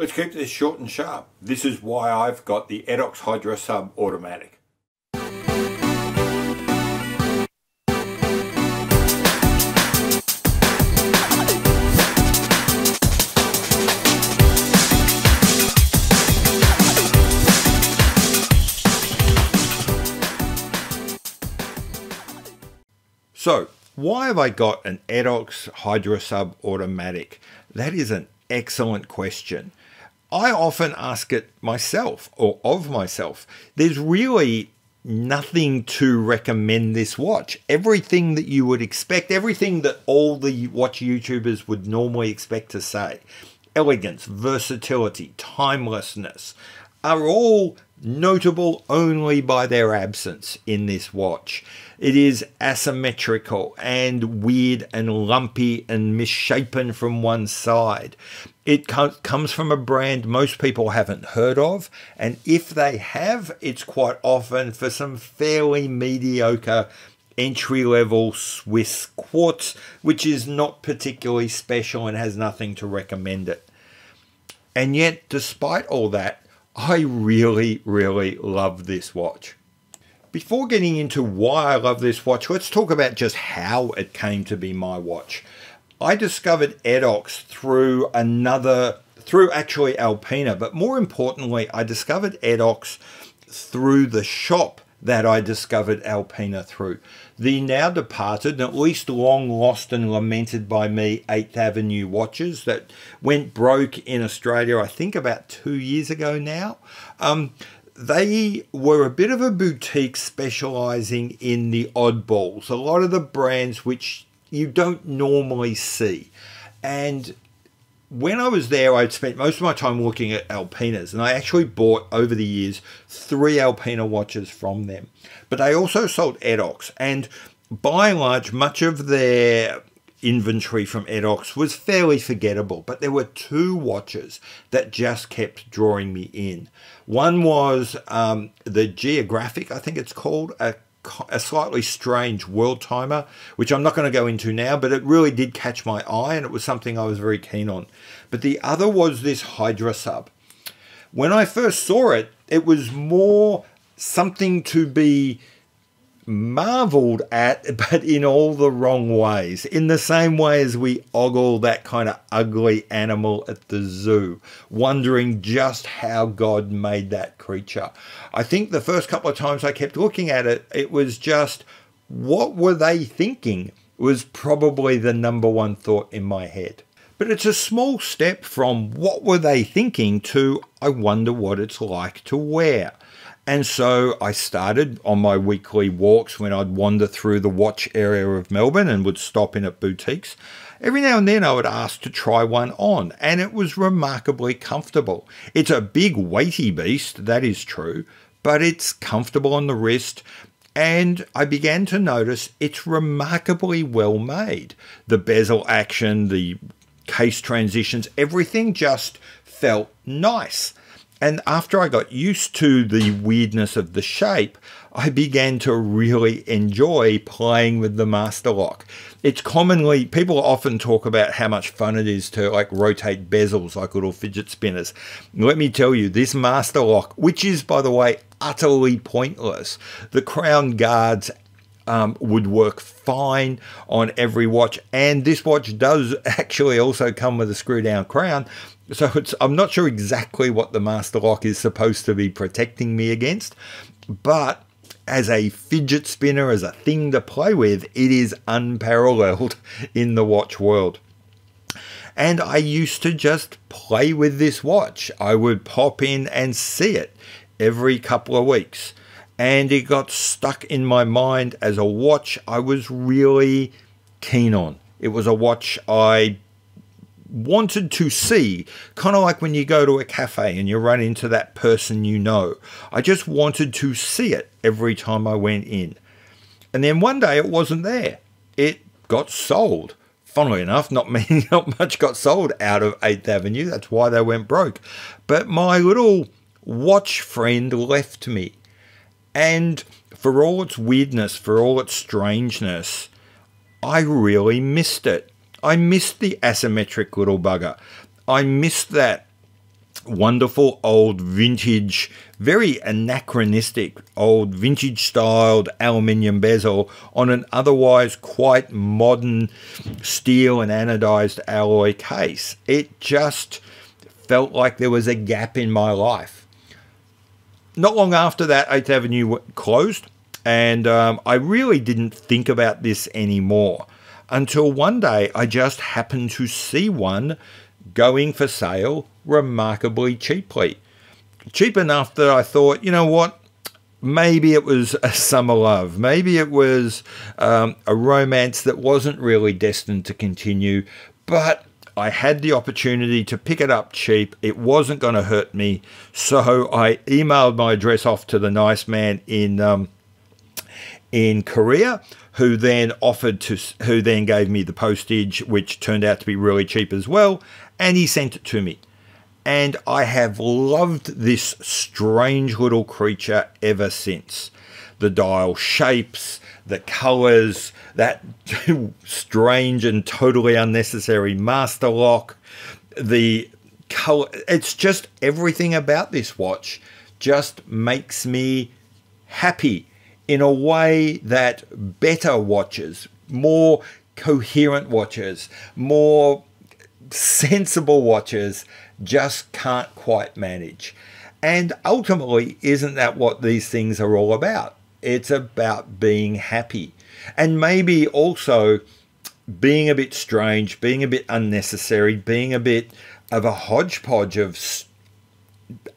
Let's keep this short and sharp. This is why I've got the Edox Hydrosub automatic. So, why have I got an Edox Hydrosub automatic? That is an excellent question. I often ask it myself or of myself. There's really nothing to recommend this watch. Everything that you would expect, everything that all the watch YouTubers would normally expect to say, elegance, versatility, timelessness, are all notable only by their absence in this watch. It is asymmetrical and weird and lumpy and misshapen from one side. It comes from a brand most people haven't heard of, and if they have, it's quite often for some fairly mediocre entry-level Swiss quartz, which is not particularly special and has nothing to recommend it. And yet, despite all that, I really, really love this watch. Before getting into why I love this watch, let's talk about just how it came to be my watch. I discovered Edox through Alpina, but more importantly, I discovered Edox through the shop that I discovered Alpina through. The now departed, and at least long lost and lamented by me, 8th Avenue watches that went broke in Australia, I think about 2 years ago now. They were a bit of a boutique specializing in the oddballs, a lot of the brands which you don't normally see. And when I was there, I'd spent most of my time looking at Alpinas, and I actually bought over the years 3 Alpina watches from them. But they also sold Edox, and by and large, much of their inventory from Edox was fairly forgettable. But there were 2 watches that just kept drawing me in. One was the Geographic, I think it's called, a slightly strange world timer, which I'm not going to go into now, but it really did catch my eye and it was something I was very keen on. But the other was this Hydrosub. When I first saw it, it was more something to be marveled at, but in all the wrong ways. In the same way as we ogle that kind of ugly animal at the zoo, wondering just how God made that creature. I think the first couple of times I kept looking at it, it was just, what were they thinking? Was probably the #1 thought in my head. But it's a small step from what were they thinking to I wonder what it's like to wear. And so I started on my weekly walks when I'd wander through the watch area of Melbourne and would stop in at boutiques. Every now and then I would ask to try one on, and it was remarkably comfortable. It's a big weighty beast, that is true, but it's comfortable on the wrist. And I began to notice it's remarkably well made. The bezel action, the case transitions, everything just felt nice. And after I got used to the weirdness of the shape, I began to really enjoy playing with the master lock. It's commonly, people often talk about how much fun it is to like rotate bezels like little fidget spinners. Let me tell you, this master lock, which is, by the way, utterly pointless, the crown guards would work fine on every watch. And this watch does actually also come with a screw down crown. So I'm not sure exactly what the master lock is supposed to be protecting me against, but as a fidget spinner, as a thing to play with, it is unparalleled in the watch world. And I used to just play with this watch. I would pop in and see it every couple of weeks. And it got stuck in my mind as a watch I was really keen on. It was a watch I wanted to see, kind of like when you go to a cafe and you run into that person you know. I just wanted to see it every time I went in. And then one day it wasn't there. It got sold. Funnily enough, not much got sold out of 8th Avenue. That's why they went broke. But my little watch friend left me. And for all its weirdness, for all its strangeness, I really missed it. I missed the asymmetric little bugger. I missed that wonderful old vintage, very anachronistic old vintage styled aluminium bezel on an otherwise quite modern steel and anodized alloy case. It just felt like there was a gap in my life. Not long after that, 8th Avenue closed, and I really didn't think about this anymore until one day I just happened to see one going for sale remarkably cheaply. Cheap enough that I thought, you know what, maybe it was a summer love. Maybe it was a romance that wasn't really destined to continue, but I had the opportunity to pick it up cheap. It wasn't going to hurt me. So I emailed my address off to the nice man in Korea, who then gave me the postage, which turned out to be really cheap as well, and he sent it to me. And I have loved this strange little creature ever since. The dial shapes, the colors, that strange and totally unnecessary master lock, the color, it's just everything about this watch just makes me happy in a way that better watches, more coherent watches, more sensible watches just can't quite manage. And ultimately, isn't that what these things are all about? It's about being happy, and maybe also being a bit strange, being a bit unnecessary, being a bit of a hodgepodge of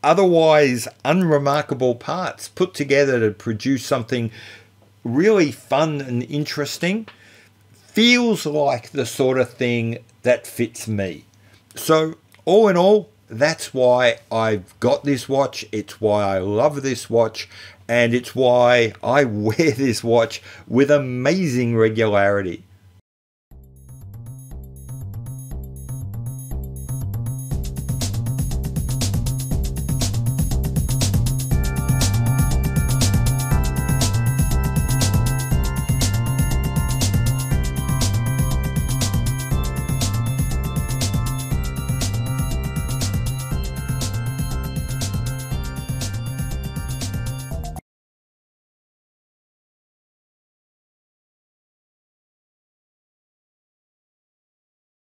otherwise unremarkable parts put together to produce something really fun and interesting. Feels like the sort of thing that fits me. So all in all, that's why I've got this watch. It's why I love this watch. And it's why I wear this watch with amazing regularity.